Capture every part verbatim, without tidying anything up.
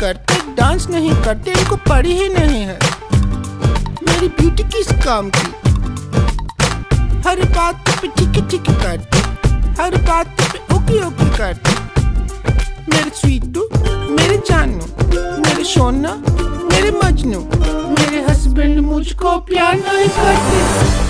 करते, डांस नहीं करते, इनको पढ़ी ही नहीं है। मेरी ब्यूटी किस काम की? हर बात पे ठीक ठीक करते, हर बात पे ओके ओके करते। मेरे स्वीटू, मेरे जानू, मेरे सोना, मेरे मजनू, मेरे हस्बैंड मुझको प्यार नहीं करते।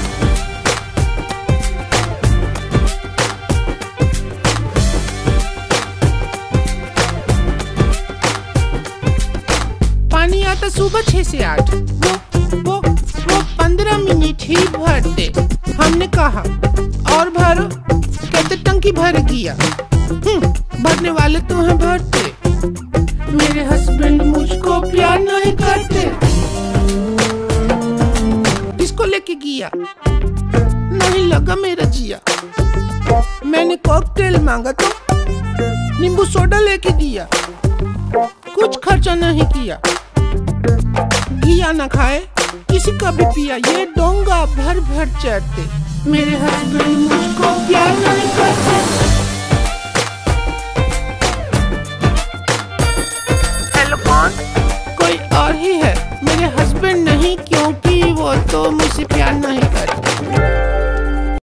पानी आता सुबह छह से आठ, वो वो वो पंद्रह मिनट ही भरते। हमने कहा और भरो, कहते टंकी भर गया। भरने वाले तो हैं भरते। मेरे हस्बैंड मुझको प्यार नहीं करते। किसको लेके गया, नहीं लगा मेरा जिया। मैंने कॉकटेल मांगा तो नींबू सोडा लेके दिया। कुछ खर्चा नहीं किया, घिया ना खाए, किसी का भी पिया। ये डोंगा भर भर चढ़ते। मेरे हस्बैंड मुझको प्यार नहीं करते।